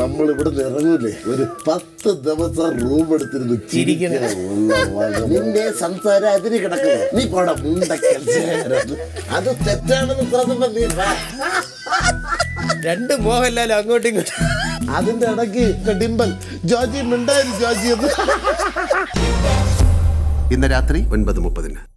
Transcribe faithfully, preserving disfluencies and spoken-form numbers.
നമ്മൾ ഇവിടെ ഇറങ്ങൂലേ ഒരു പത്ത് ദിവസം റൂം എടുത്തിരുന്നു ചിരിക്കണം. നിന്റെ സംസാരം അതിന് കിടക്കുന്നു. നീ പോടാ അത് തെറ്റാണെന്ന് പറഞ്ഞ രണ്ട് മോഹൻലാലും അങ്ങോട്ടും ഇങ്ങോട്ടും അതിന്റെ ഇടയ്ക്ക് ഡിംബൽ ജോജി മിണ്ടായിരുന്നു ജോജി. ഇന്ന് രാത്രി ഒൻപത് മുപ്പതിന്.